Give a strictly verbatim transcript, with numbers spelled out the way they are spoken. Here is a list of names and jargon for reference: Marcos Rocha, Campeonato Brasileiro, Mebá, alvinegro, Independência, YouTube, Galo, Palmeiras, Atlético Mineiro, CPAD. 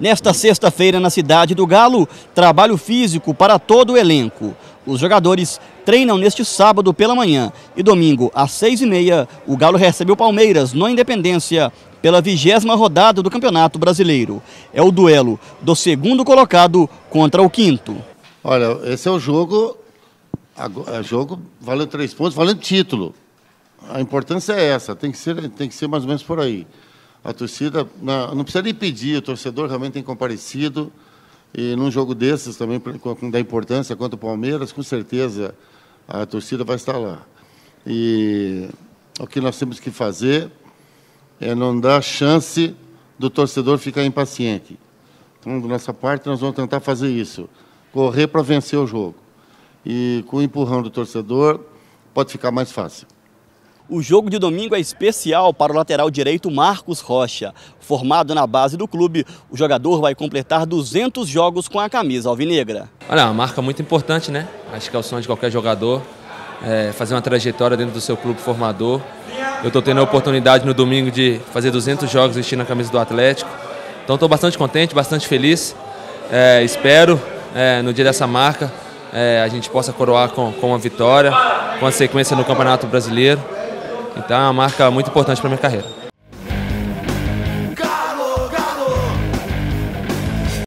nesta sexta-feira na cidade do Galo, trabalho físico para todo o elenco. Os jogadores treinam neste sábado pela manhã e domingo às seis e meia o Galo recebe o Palmeiras no Independência pela vigésima rodada do Campeonato Brasileiro. É o duelo do segundo colocado contra o quinto. Olha, esse é o jogo, é jogo valendo três pontos, valendo título. A importância é essa, tem que ser, tem que ser mais ou menos por aí. A torcida, não precisa nem pedir, o torcedor realmente tem comparecido. E num jogo desses também, da importância quanto o Palmeiras, com certeza a torcida vai estar lá. E o que nós temos que fazer é não dar chance do torcedor ficar impaciente. Então, da nossa parte, nós vamos tentar fazer isso. Correr para vencer o jogo. E com o empurrão do torcedor, pode ficar mais fácil. O jogo de domingo é especial para o lateral direito Marcos Rocha. Formado na base do clube, o jogador vai completar duzentos jogos com a camisa alvinegra. Olha, uma marca muito importante, né? Acho que é o sonho de qualquer jogador, é, fazer uma trajetória dentro do seu clube formador. Eu estou tendo a oportunidade no domingo de fazer duzentos jogos vestindo a camisa do Atlético. Então estou bastante contente, bastante feliz. É, espero, é, no dia dessa marca, é, a gente possa coroar com, com uma vitória, com a sequência no Campeonato Brasileiro. Então é uma marca muito importante para a minha carreira.